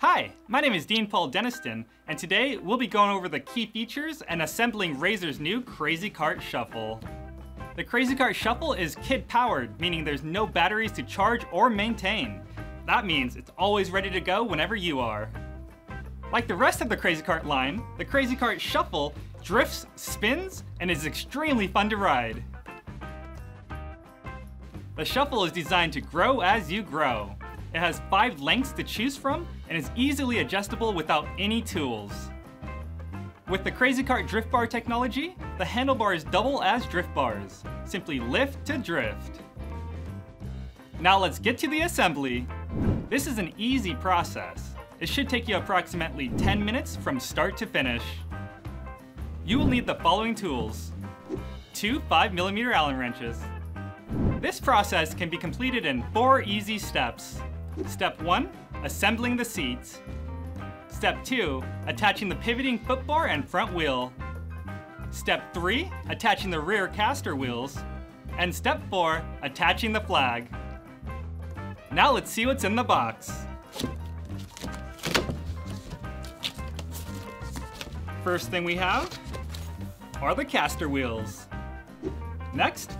Hi, my name is Dean Paul Denniston, and today we'll be going over the key features and assembling Razor's new Crazy Cart Shuffle. The Crazy Cart Shuffle is kid-powered, meaning there's no batteries to charge or maintain. That means it's always ready to go whenever you are. Like the rest of the Crazy Cart line, the Crazy Cart Shuffle drifts, spins, and is extremely fun to ride. The Shuffle is designed to grow as you grow. It has 5 lengths to choose from and is easily adjustable without any tools. With the Crazy Cart Drift Bar technology, the handlebars double as drift bars. Simply lift to drift. Now let's get to the assembly. This is an easy process. It should take you approximately 10 minutes from start to finish. You will need the following tools: 2 5mm Allen wrenches. This process can be completed in 4 easy steps. Step 1, assembling the seats. Step 2, attaching the pivoting footbar and front wheel. Step 3, attaching the rear caster wheels. And step 4, attaching the flag. Now let's see what's in the box. First thing we have are the caster wheels. Next,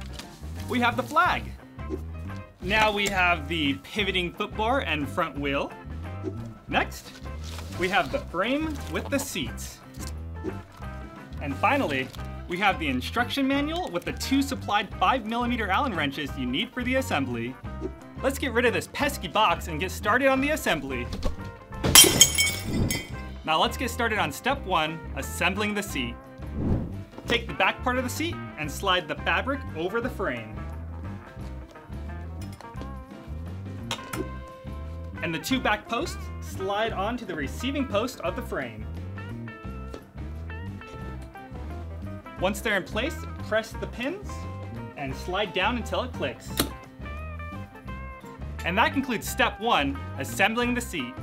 we have the flag. Now we have the pivoting footbar and front wheel. Next, we have the frame with the seats. And finally, we have the instruction manual with the 2 supplied 5mm Allen wrenches you need for the assembly. Let's get rid of this pesky box and get started on the assembly. Now let's get started on step 1, assembling the seat. Take the back part of the seat and slide the fabric over the frame. And the 2 back posts slide onto the receiving post of the frame. Once they're in place, press the pins and slide down until it clicks. And that concludes step 1, assembling the seat.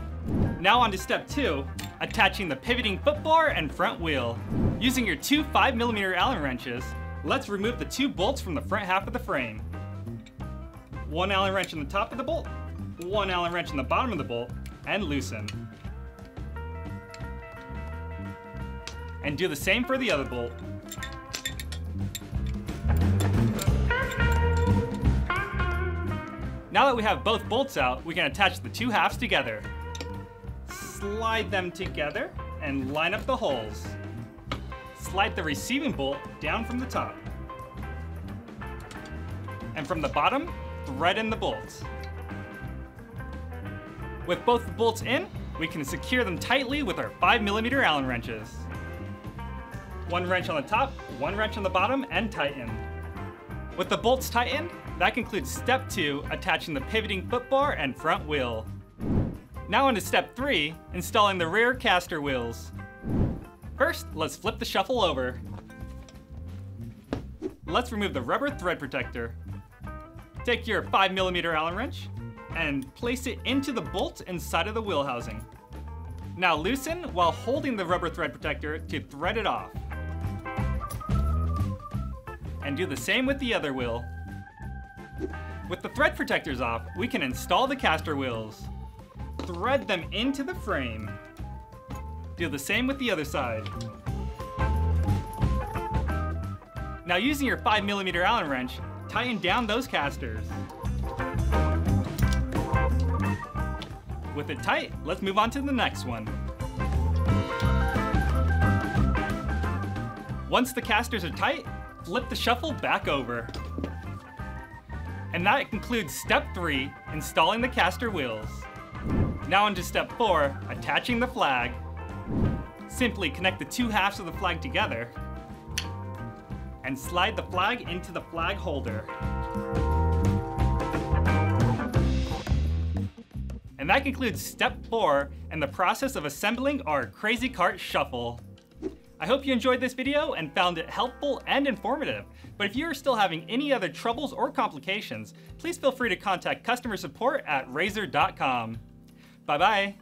Now on to step 2, attaching the pivoting footbar and front wheel. Using your 2 5mm Allen wrenches, let's remove the 2 bolts from the front half of the frame. 1 Allen wrench in the top of the bolt, 1 Allen wrench in the bottom of the bolt, and loosen. And do the same for the other bolt. Now that we have both bolts out, we can attach the 2 halves together. Slide them together and line up the holes. Slide the receiving bolt down from the top. And from the bottom, thread in the bolts. With both the bolts in, we can secure them tightly with our 5mm Allen wrenches. 1 wrench on the top, 1 wrench on the bottom, and tighten. With the bolts tightened, that concludes step 2, attaching the pivoting footbar and front wheel. Now on to step 3, installing the rear caster wheels. First, let's flip the shuffle over. Let's remove the rubber thread protector. Take your 5mm Allen wrench and place it into the bolt inside of the wheel housing. Now loosen while holding the rubber thread protector to thread it off. And do the same with the other wheel. With the thread protectors off, we can install the caster wheels. Thread them into the frame. Do the same with the other side. Now using your 5mm Allen wrench, tighten down those casters. With it tight, let's move on to the next one. Once the casters are tight, flip the shuffle back over. And that concludes step 3, installing the caster wheels. Now onto step 4, attaching the flag. Simply connect the 2 halves of the flag together and slide the flag into the flag holder. And that concludes step 4 and the process of assembling our Crazy Cart Shuffle. I hope you enjoyed this video and found it helpful and informative, but if you are still having any other troubles or complications, please feel free to contact customer support at razor.com. Bye-bye.